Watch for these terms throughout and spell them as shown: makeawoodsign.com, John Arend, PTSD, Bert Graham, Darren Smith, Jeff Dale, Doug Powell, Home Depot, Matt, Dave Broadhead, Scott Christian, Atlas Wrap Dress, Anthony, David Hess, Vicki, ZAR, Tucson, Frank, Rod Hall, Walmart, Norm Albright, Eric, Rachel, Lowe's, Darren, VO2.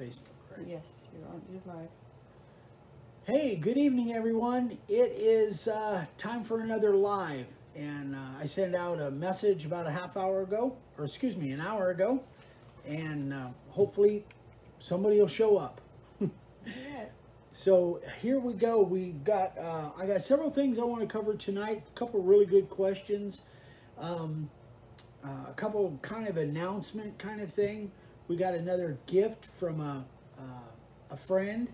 Facebook, right? Yes, you're live. Hey, good evening, everyone. It is time for another live, and I sent out a message about a half hour ago, or excuse me, an hour ago, and hopefully somebody will show up. Yeah. So here we go. We've got I got several things I want to cover tonight. A couple really good questions. A couple kind of announcement kind of thing. We got another gift from a friend,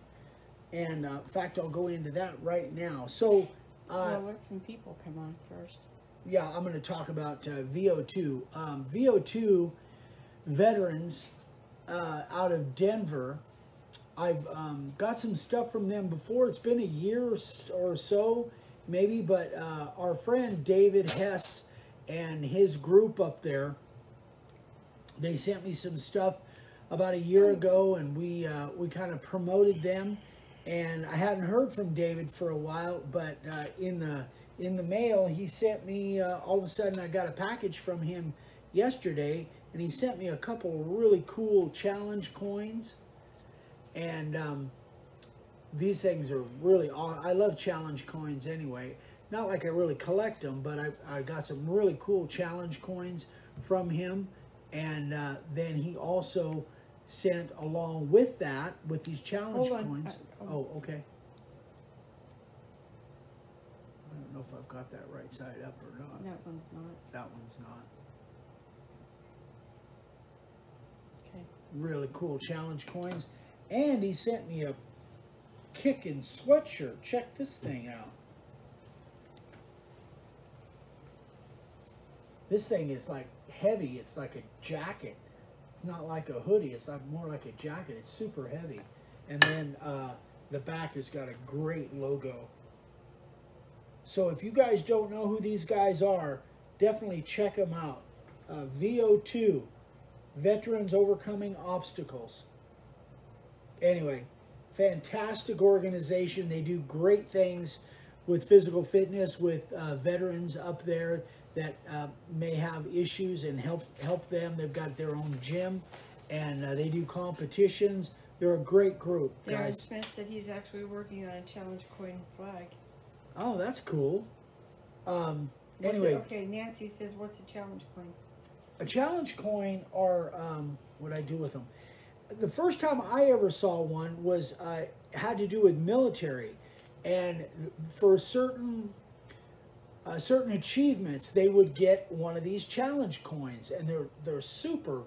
and in fact, I'll go into that right now. So well, let some people come on first. Yeah, I'm going to talk about VO2. VO2 veterans out of Denver. I've got some stuff from them before. It's been a year or so, maybe, but our friend David Hess and his group up there, they sent me some stuff about a year ago, and we kind of promoted them, and I hadn't heard from David for a while, but in the mail he sent me all of a sudden I got a package from him yesterday, and he sent me a couple really cool challenge coins, and these things are really I love challenge coins anyway. Not like I really collect them, but I got some really cool challenge coins from him. And then he also sent along with that, with these challenge coins. Oh, okay. I don't know if I've got that right side up or not. That one's not. That one's not. Okay. Really cool challenge coins. And he sent me a kickin' sweatshirt. Check this thing out. This thing is like heavy. It's like a jacket. It's not like a hoodie. It's like more like a jacket. It's super heavy. And then the back has got a great logo. So if you guys don't know who these guys are, definitely check them out. VO2, Veterans Overcoming Obstacles. Anyway, fantastic organization. They do great things with physical fitness, with veterans up there that may have issues, and help them. They've got their own gym, and they do competitions. They're a great group, guys. Darren Smith said he's actually working on a challenge coin flag. Oh, that's cool. Anyway. Okay, Nancy says, what's a challenge coin? A challenge coin are what I do with them. The first time I ever saw one was, had to do with military. And for certain achievements, they would get one of these challenge coins, and they're super,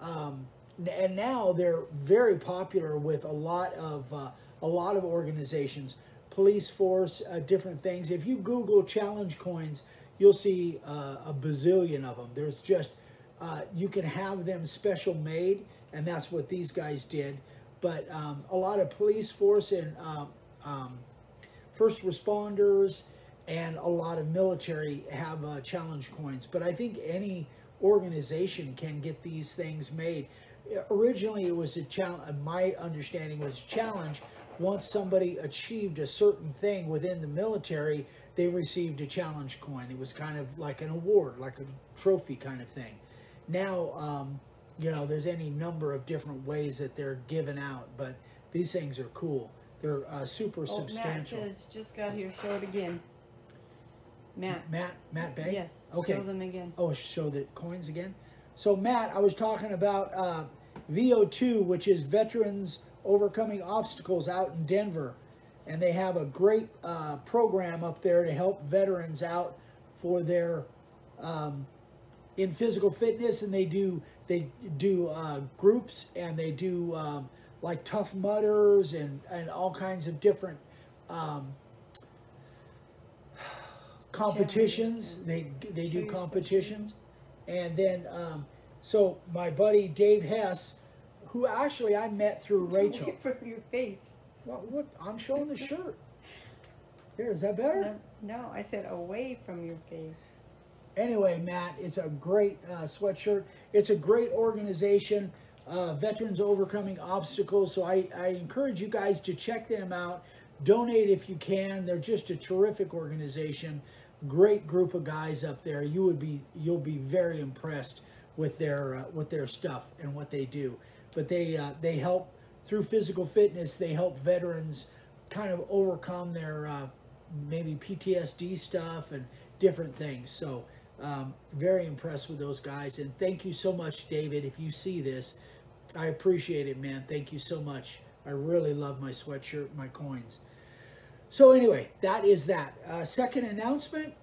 and now they're very popular with a lot of organizations, police force, different things. If you Google challenge coins, you'll see a bazillion of them. There's just you can have them special made, and that's what these guys did. But a lot of police force and first responders, and a lot of military have challenge coins. But I think any organization can get these things made. Originally, it was a challenge. My understanding was challenge. Once somebody achieved a certain thing within the military, they received a challenge coin. It was kind of like an award, like a trophy kind of thing. Now, you know, there's any number of different ways that they're given out, but these things are cool. They're super substantial. Matt says, just got here, show it again. Matt Bay? Yes. Okay. Show them again. Oh, show the coins again. So, Matt, I was talking about VO2, which is Veterans Overcoming Obstacles out in Denver. And they have a great program up there to help veterans out for their in physical fitness. And they do groups, and they do like Tough Mudders and all kinds of different competitions. They do competitions. And then so my buddy Dave Hess, who actually I met through Rachel. Away from your face. What? I'm showing the shirt. Here, is that better? No, I said away from your face. Anyway, Matt, it's a great sweatshirt. It's a great organization, Veterans Overcoming Obstacles. So I encourage you guys to check them out. Donate if you can. They're just a terrific organization. Great group of guys up there. You'll be very impressed with their stuff and what they do. But they help Through physical fitness, they help veterans kind of overcome their maybe PTSD stuff and different things. So very impressed with those guys. And thank you so much, David. If you see this, I appreciate it, man. Thank you so much. I really love my sweatshirt, my coins. So anyway, that is that. Second announcement,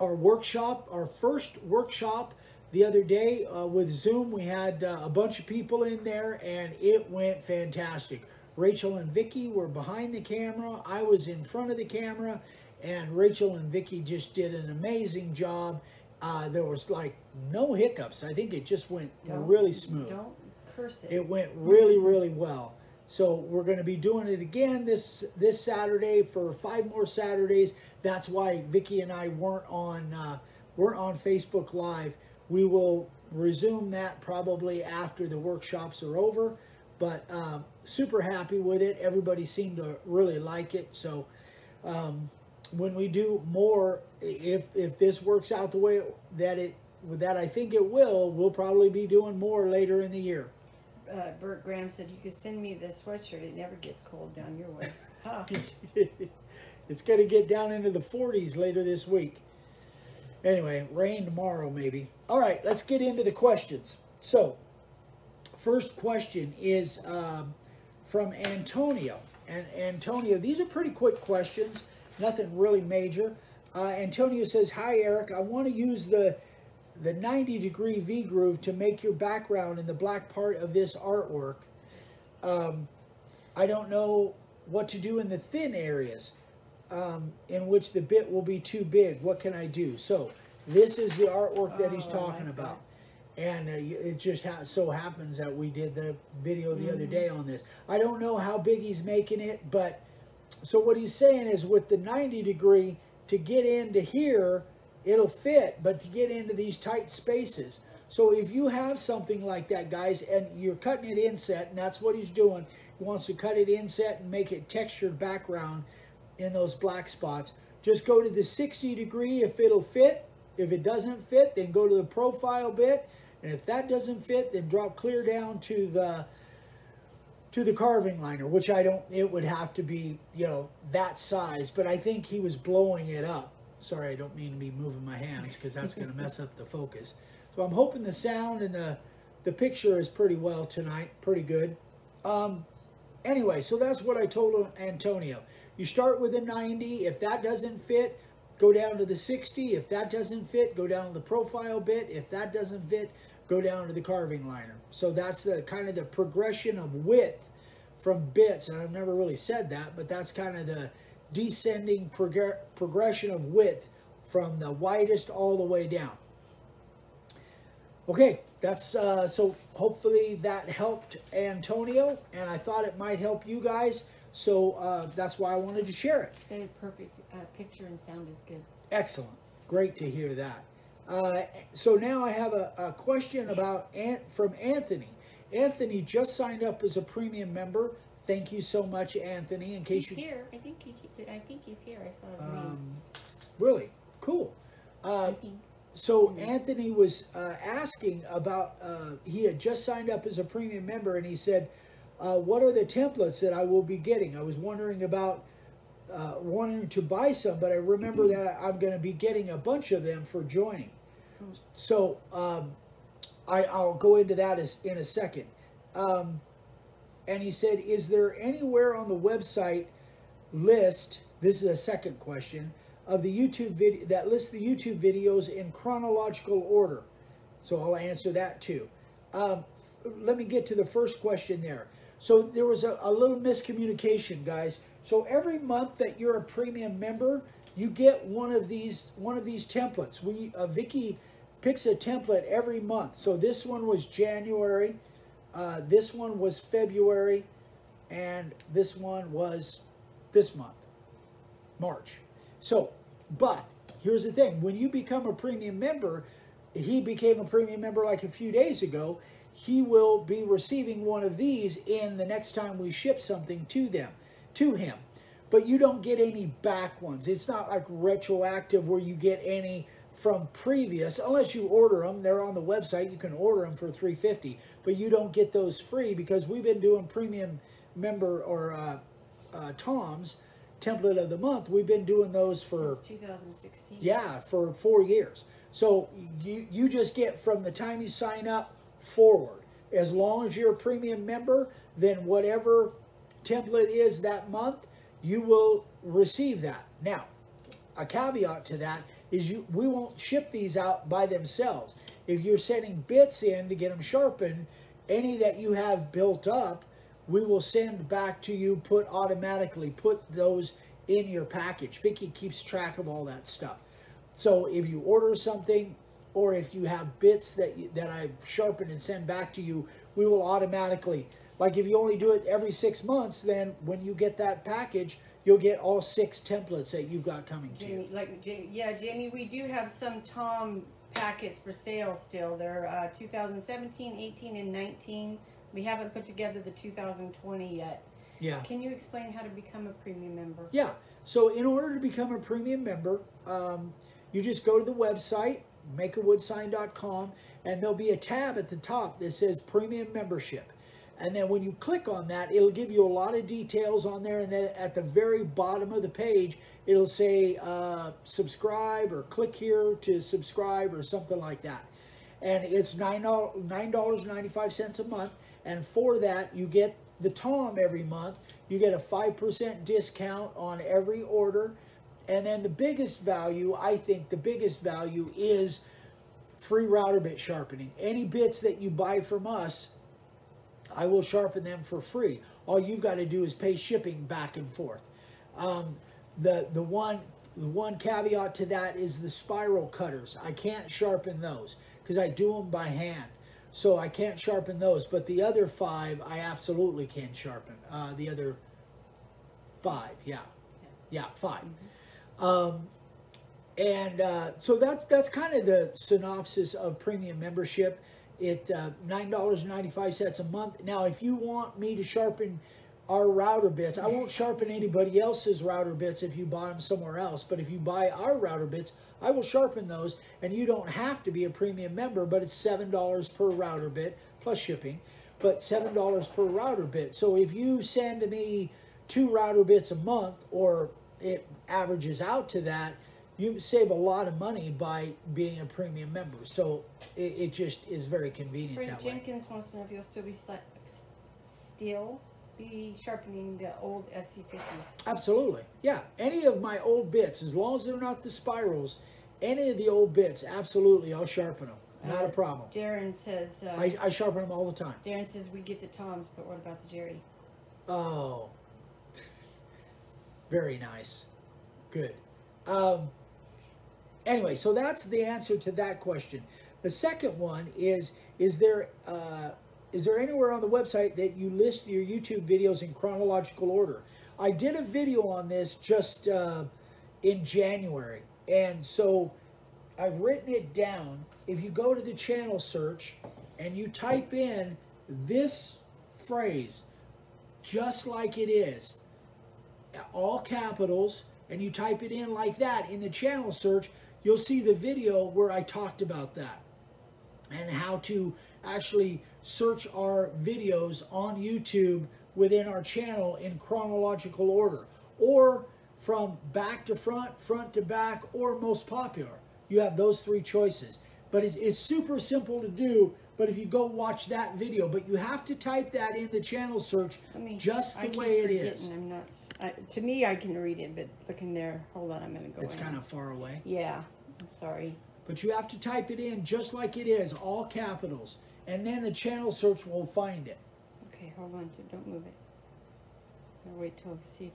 our workshop, our first workshop the other day with Zoom. We had a bunch of people in there, and it went fantastic. Rachel and Vicki were behind the camera. I was in front of the camera, and Rachel and Vicki just did an amazing job. There was like no hiccups. I think it just went really smooth. Don't curse it. It went really, really well. So we're going to be doing it again this Saturday for 5 more Saturdays. That's why Vicki and I weren't on Facebook Live. We will resume that probably after the workshops are over. But super happy with it. Everybody seemed to really like it. So when we do more, if this works out the way that I think it will, we'll probably be doing more later in the year. Bert Graham said, you could send me this sweatshirt. It never gets cold down your way. Huh. It's going to get down into the 40s later this week. Anyway, rain tomorrow maybe. All right, let's get into the questions. So first question is from Antonio. And Antonio, these are pretty quick questions, nothing really major. Antonio says, hi, Eric. I want to use the 90-degree V-groove to make your background in the black part of this artwork. I don't know what to do in the thin areas in which the bit will be too big. What can I do? So this is the artwork that he's talking about. And it just so happens that we did the video the other day on this. I don't know how big he's making it, but so what he's saying is with the 90-degree, to get into here, it'll fit, but to get into these tight spaces. So if you have something like that, guys, and you're cutting it inset, and that's what he's doing. He wants to cut it inset and make it textured background in those black spots. Just go to the 60-degree if it'll fit. If it doesn't fit, then go to the profile bit. And if that doesn't fit, then drop clear down to the carving liner, which I don't, it would have to be, you know, that size. But I think he was blowing it up. Sorry, I don't mean to be moving my hands because that's going to mess up the focus. So I'm hoping the sound and the picture is pretty well tonight, pretty good. Anyway, so that's what I told Antonio. You start with a 90. If that doesn't fit, go down to the 60. If that doesn't fit, go down to the profile bit. If that doesn't fit, go down to the carving liner. So that's the kind of the progression of width from bits. And I've never really said that, but that's kind of the descending progression of width from the widest all the way down. Okay, that's so hopefully that helped Antonio, and I thought it might help you guys, so that's why I wanted to share it. Say the perfect picture and sound is good. Excellent, great to hear that. So now I have a question about from Anthony. Anthony just signed up as a premium member. Thank you so much, Anthony. In case he's here, I think he's here. I saw his name. Really cool. So Anthony was asking about. He had just signed up as a premium member, and he said, "What are the templates that I will be getting?" I was wondering about wanting to buy some, but I remember that I'm going to be getting a bunch of them for joining. So I'll go into that in a second. And he said, is there anywhere on the website list, this is a second question, of the YouTube video that lists the YouTube videos in chronological order? So I'll answer that too. Let me get to the first question there. So there was a little miscommunication, guys. So every month that you're a premium member, you get one of these templates. We Vicki picks a template every month. So this one was January. This one was February, and this one was this month, March. So, but here's the thing. When you become a premium member, he became a premium member like a few days ago. He will be receiving one of these in the next time we ship something to him. But you don't get any back ones. It's not like retroactive where you get any from previous, unless you order them. They're on the website. You can order them for $3.50, but you don't get those free because we've been doing premium member or Tom's template of the month. We've been doing those for since 2016. Yeah, for 4 years. So you just get from the time you sign up forward. As long as you're a premium member, then whatever template is that month, you will receive that. Now, a caveat to that is we won't ship these out by themselves. If you're sending bits in to get them sharpened, any that you have built up, we will send back to you, automatically put those in your package. Vicki keeps track of all that stuff. So if you order something, or if you have bits that I've sharpened and send back to you, we will automatically, like if you only do it every 6 months, then when you get that package, you'll get all 6 templates that you've got coming to you. Jamie, we do have some Tom packets for sale still. They're 2017, 18, and 19. We haven't put together the 2020 yet. Yeah. Can you explain how to become a premium member? Yeah. So in order to become a premium member, you just go to the website, makeawoodsign.com, and there'll be a tab at the top that says Premium Membership. And then when you click on that, it'll give you a lot of details on there. And then at the very bottom of the page, it'll say subscribe, or click here to subscribe, or something like that. And it's $9.95 a month. And for that, you get the Tom every month. You get a 5% discount on every order. And then the biggest value, I think the biggest value, is free router bit sharpening. Any bits that you buy from us, I will sharpen them for free. All you've got to do is pay shipping back and forth. The one caveat to that is the spiral cutters. I can't sharpen those because I do them by hand. So I can't sharpen those. But the other 5, I absolutely can sharpen. The other 5, yeah. Yeah, 5. Mm-hmm. So that's kind of the synopsis of premium membership. It $9.95 a month. Now, if you want me to sharpen our router bits, I won't sharpen anybody else's router bits if you buy them somewhere else. But if you buy our router bits, I will sharpen those, and you don't have to be a premium member. But it's $7 per router bit plus shipping, but $7 per router bit. So if you send me 2 router bits a month, or it averages out to that, you save a lot of money by being a premium member. So it just is very convenient. Frank Jenkins wants to know if you'll still be sharpening the old SC50s. Absolutely, yeah. Any of my old bits, as long as they're not the spirals, any of the old bits, absolutely, I'll sharpen them. Not a problem. Darren says... I sharpen them all the time. Darren says we get the Toms, but what about the Jerry? Oh, very nice. Good. Anyway, so that's the answer to that question. The second one is there anywhere on the website that you list your YouTube videos in chronological order? I did a video on this just in January, and so I've written it down. If you go to the channel search and you type in this phrase, just like it is, all capitals, and you type it in like that in the channel search, you'll see the video where I talked about that and how to actually search our videos on YouTube within our channel in chronological order, or from back to front, front to back, or most popular. You have those 3 choices. But it's super simple to do. But if you go watch that video, but you have to type that in the channel search, just the way it is. I'm not, to me, I can read it, but look in there. Hold on, I'm going to go. It's kind of far away. Yeah, I'm sorry. But you have to type it in just like it is, all capitals. And then the channel search will find it. Okay, hold on. Don't move it. I'll wait till I see.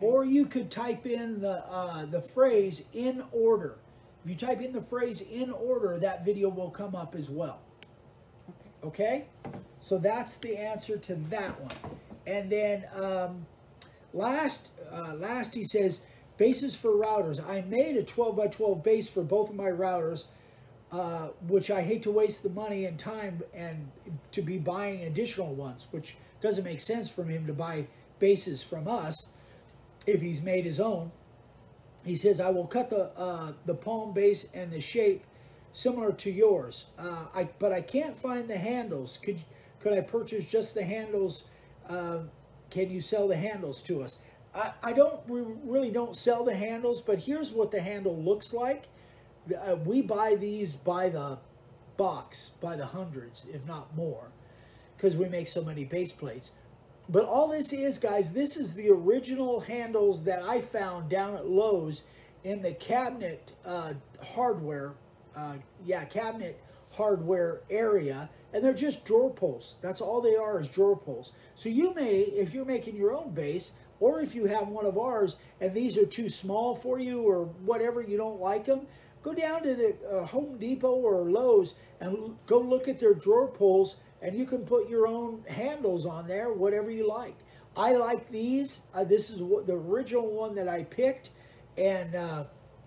Or you could type in the phrase in order. If you type in the phrase in order, that video will come up as well. Okay, so that's the answer to that one. And then last he says, bases for routers. I made a 12x12 base for both of my routers, which I hate to waste the money and time and to be buying additional ones, which doesn't make sense for him to buy bases from us if he's made his own. He says, I will cut the palm base and the shape similar to yours. But I can't find the handles. Could I purchase just the handles? Can you sell the handles to us? We really don't sell the handles, but here's what the handle looks like. We buy these by the box, by the hundreds, if not more, because we make so many base plates. But all this is, guys, this is the original handles that I found down at Lowe's in the cabinet hardware, cabinet hardware area, and they're just drawer pulls. That's all they are, is drawer pulls. So you may, if you're making your own base, or if you have one of ours and these are too small for you or whatever, you don't like them, go down to the Home Depot or Lowe's and go look at their drawer pulls, and you can put your own handles on there, whatever you like. I like these. This is the original one that I picked, and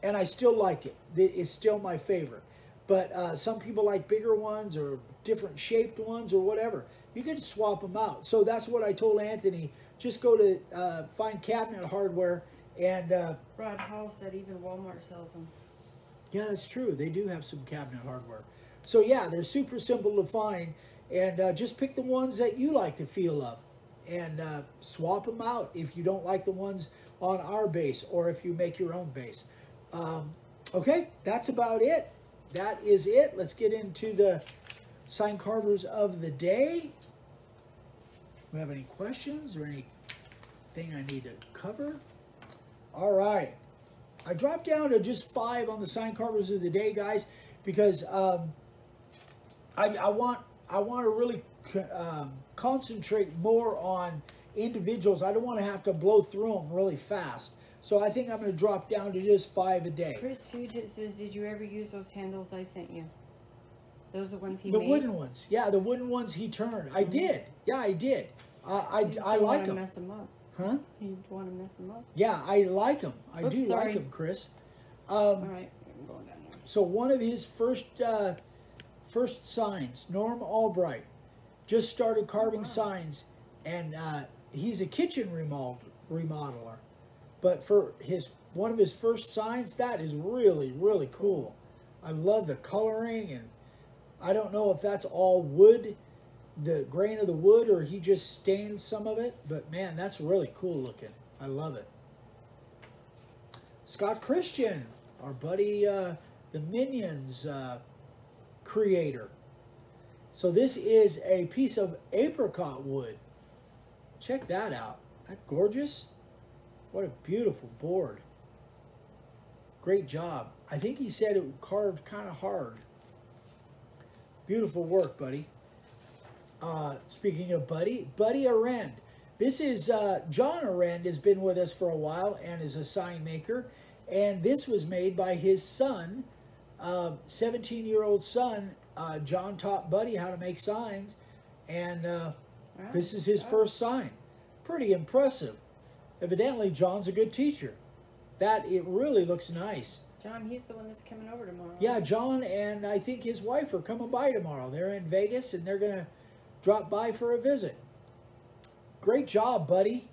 I still like it. It's still my favorite. But some people like bigger ones or different shaped ones or whatever. You can swap them out. So that's what I told Anthony. Just go to find cabinet hardware and... Rod Hall said even Walmart sells them. Yeah, that's true. They do have some cabinet hardware. So yeah, they're super simple to find. And just pick the ones that you like the feel of and swap them out if you don't like the ones on our base or if you make your own base. Okay, that's about it. That is it. Let's get into the sign carvers of the day. We have any questions or anything I need to cover? All right. I dropped down to just 5 on the sign carvers of the day, guys, because I want to really concentrate more on individuals. I don't want to have to blow through them really fast. So I think I'm going to drop down to just 5 a day. Chris Fuget says, did you ever use those handles I sent you? Those are the ones he made? The wooden ones. Yeah, the wooden ones he turned. Mm-hmm. I did. Yeah, I did. I like them. You want to mess them up. Huh? You want to mess them up. Yeah, I like them. I do like them, Chris. All right. I'm going down there. So one of his first signs, Norm Albright, just started carving signs, and he's a kitchen remodeler. But for one of his first signs, that is really, really cool. I love the coloring, and I don't know if that's all wood, the grain of the wood, or he just stained some of it. But man, that's really cool looking. I love it. Scott Christian, our buddy, the Minions creator. So this is a piece of apricot wood. Check that out. Isn't that gorgeous? What a beautiful board. Great job. I think he said it carved kind of hard. Beautiful work, buddy. Speaking of Buddy Arend. This is, John Arend has been with us for a while and is a sign maker. And this was made by his son, 17-year-old son. John taught Buddy how to make signs. And this is his first sign. Pretty impressive. Evidently, John's a good teacher. It really looks nice. John, he's the one that's coming over tomorrow. Yeah, John and I think his wife are coming by tomorrow. They're in Vegas, and they're going to drop by for a visit. Great job, buddy.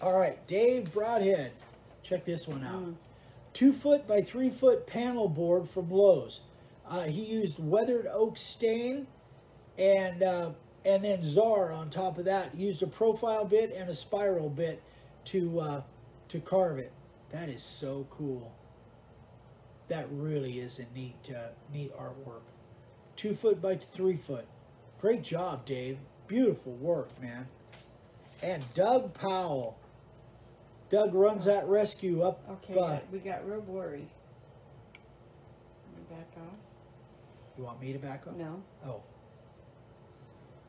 All right, Dave Broadhead. Check this one out. 2-foot by 3-foot panel board from Lowe's. He used weathered oak stain and then ZAR on top of that. Used a profile bit and a spiral bit to carve it. That is so cool. That really is a neat artwork. 2-foot by 3-foot. Great job, Dave. Beautiful work, man. And Doug Powell. Doug runs that rescue up. Okay, we got real worried. Back off. You want me to back up? No. Oh.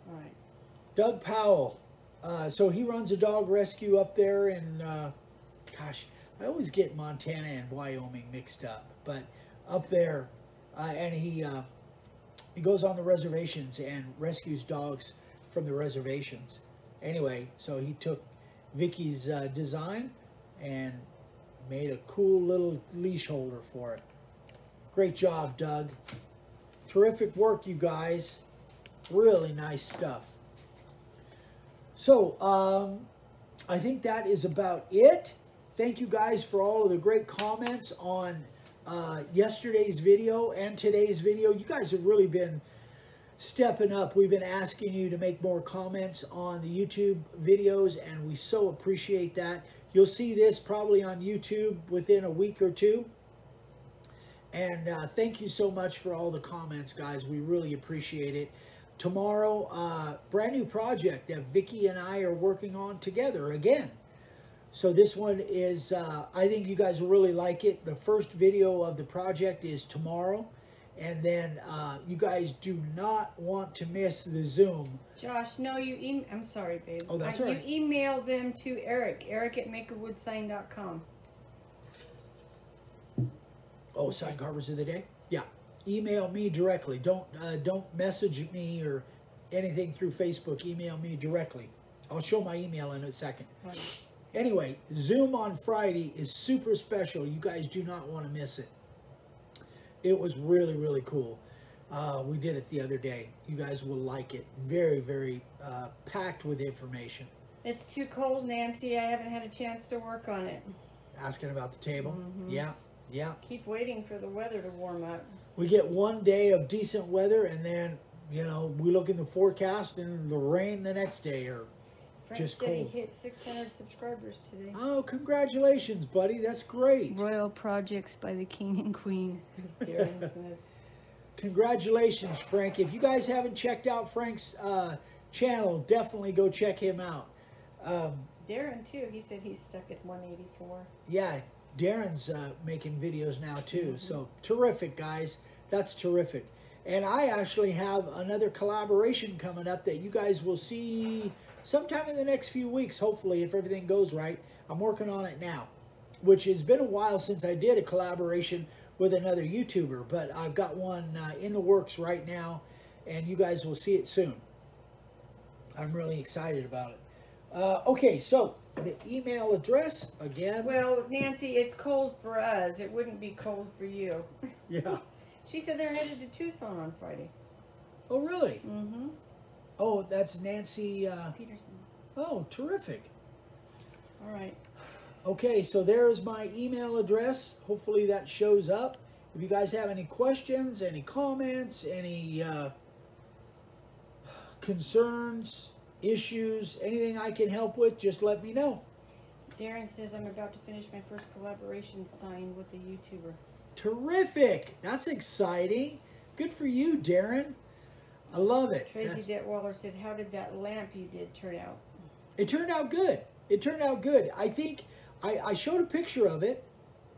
All right. Doug Powell. So he runs a dog rescue up there in, gosh, I always get Montana and Wyoming mixed up, but up there, and he goes on the reservations and rescues dogs from the reservations. Anyway, so he took Vicki's design and made a cool little leash holder for it. Great job, Doug. Terrific work, you guys. Really nice stuff. So, I think that is about it. Thank you guys for all of the great comments on yesterday's video and today's video. You guys have really been stepping up. We've been asking you to make more comments on the YouTube videos, and we so appreciate that. You'll see this probably on YouTube within a week or two. And thank you so much for all the comments, guys. We really appreciate it. Tomorrow, brand new project that Vicki and I are working on together again. So this one is, I think you guys will really like it. The first video of the project is tomorrow. And then you guys do not want to miss the Zoom. Josh, no, I'm sorry, babe. Oh, that's all right. You email them to Eric at makeawoodsign.com. Oh, sign carvers of the day? Yeah. Email me directly. Don't message me or anything through Facebook. Email me directly. I'll show my email in a second. Right. Anyway, Zoom on Friday is super special. You guys do not want to miss it. It was really, really cool. We did it the other day. You guys will like it. Very, very packed with information. It's too cold, Nancy. I haven't had a chance to work on it. Asking about the table? Mm-hmm. Yeah, yeah. Keep waiting for the weather to warm up. We get one day of decent weather, and then, you know, we look in the forecast and the rain the next day or... Frank just said cold. He hit 600 subscribers today. Oh, congratulations, buddy. That's great. Royal Projects by the King and Queen. Darren Smith. Congratulations, Frank. If you guys haven't checked out Frank's channel, definitely go check him out. Darren, too. He said he's stuck at 184. Yeah, Darren's making videos now, too. Mm-hmm. So, terrific, guys. That's terrific. And I actually have another collaboration coming up that you guys will see... sometime in the next few weeks, hopefully, if everything goes right. I'm working on it now, which has been a while since I did a collaboration with another YouTuber, but I've got one in the works right now, and you guys will see it soon. I'm really excited about it. Okay, so the email address, again. Well, Nancy, it's cold for us. It wouldn't be cold for you. Yeah. She said they're headed to Tucson on Friday. Oh, really? Mm-hmm. Oh, that's Nancy Peterson. Oh, terrific. All right. Okay, so there's my email address. Hopefully that shows up. If you guys have any questions, any comments, any concerns, issues, anything I can help with, just let me know. Darren says, I'm about to finish my first collaboration sign with a YouTuber. Terrific. That's exciting. Good for you, Darren. I love it. Tracy Detwaller said, how did that lamp you did turn out? It turned out good. It turned out good. I think I showed a picture of it,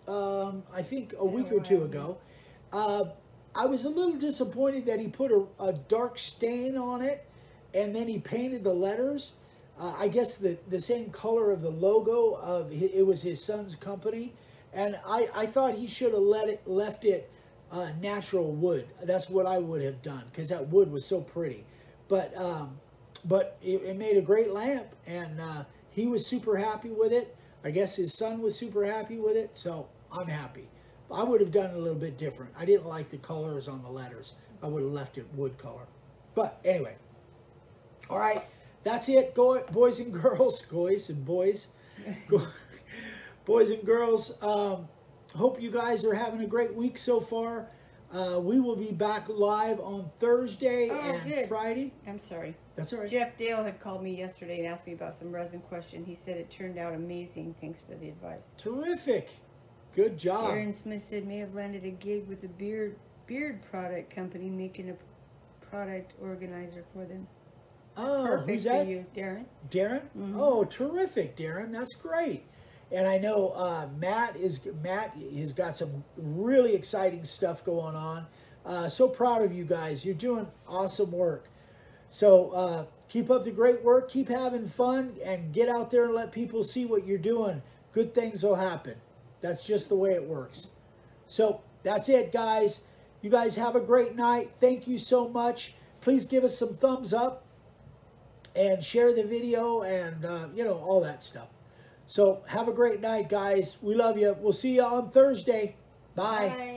I think a week or two ago. I was a little disappointed that he put a dark stain on it, and then he painted the letters. I guess the same color of the logo of it was his son's company. And I thought he should have left it natural wood. That's what I would have done, because that wood was so pretty. But it made a great lamp, and he was super happy with it. I guess his son was super happy with it, so I'm happy. I would have done it a little bit different. I didn't like the colors on the letters. I would have left it wood color. But anyway, all right, that's it, boys and girls, boys and girls. Hope you guys are having a great week so far. We will be back live on Thursday and Friday. I'm sorry. That's all right. Jeff Dale had called me yesterday and asked me about some resin question. He said it turned out amazing. Thanks for the advice. Terrific. Good job. Darren Smith said, may have landed a gig with a beard product company, making a product organizer for them. Oh, perfect. Who's that? For you, Darren. Darren? Mm-hmm. Oh, terrific, Darren. That's great. And I know Matt has got some really exciting stuff going on. So proud of you guys. You're doing awesome work. So keep up the great work. Keep having fun and get out there and let people see what you're doing. Good things will happen. That's just the way it works. So that's it, guys. You guys have a great night. Thank you so much. Please give us some thumbs up and share the video and, you know, all that stuff. So have a great night, guys. We love you. We'll see you on Thursday. Bye. Bye.